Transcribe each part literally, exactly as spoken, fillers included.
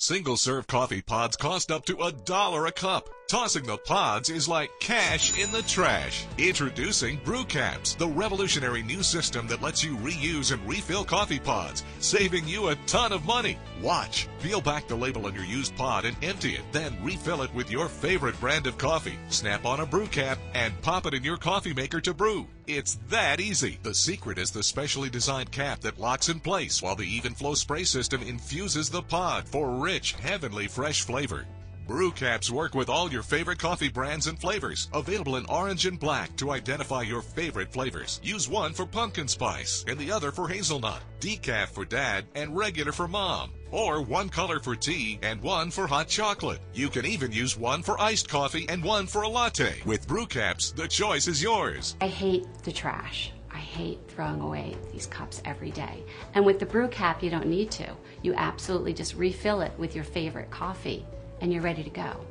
Single-serve coffee pods cost up to a dollar a cup. Tossing the pods is like cash in the trash. Introducing Brew Caps, the revolutionary new system that lets you reuse and refill coffee pods, saving you a ton of money. Watch. Peel back the label on your used pod and empty it, then refill it with your favorite brand of coffee. Snap on a brew cap and pop it in your coffee maker to brew. It's that easy. The secret is the specially designed cap that locks in place while the Even Flow spray system infuses the pod for rich, heavenly fresh flavor. Brew Caps work with all your favorite coffee brands and flavors. Available in orange and black to identify your favorite flavors. Use one for pumpkin spice and the other for hazelnut, decaf for dad and regular for mom, or one color for tea and one for hot chocolate. You can even use one for iced coffee and one for a latte. With Brew Caps, the choice is yours. I hate the trash. I hate throwing away these cups every day. And with the Brew Cap, you don't need to. You absolutely just refill it with your favorite coffee, and you're ready to go.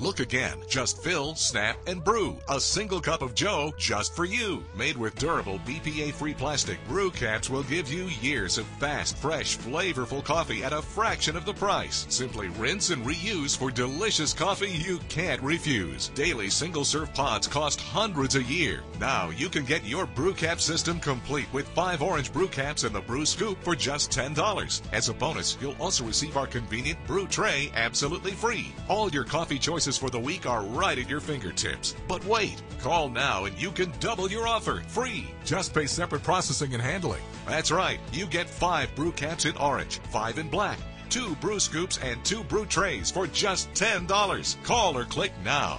Look again. Just fill, snap, and brew. A single cup of Joe just for you. Made with durable B P A-free plastic, Brew Caps will give you years of fast, fresh, flavorful coffee at a fraction of the price. Simply rinse and reuse for delicious coffee you can't refuse. Daily single-serve pods cost hundreds a year. Now you can get your Brew Cap system complete with five orange Brew Caps and the Brew Scoop for just ten dollars. As a bonus, you'll also receive our convenient brew tray absolutely free. All your coffee choices for the week are right at your fingertips. But wait, call now and you can double your offer free. Just pay separate processing and handling. That's right, you get five brew caps in orange, five in black, two brew scoops, and two brew trays for just ten dollars. Call or click now.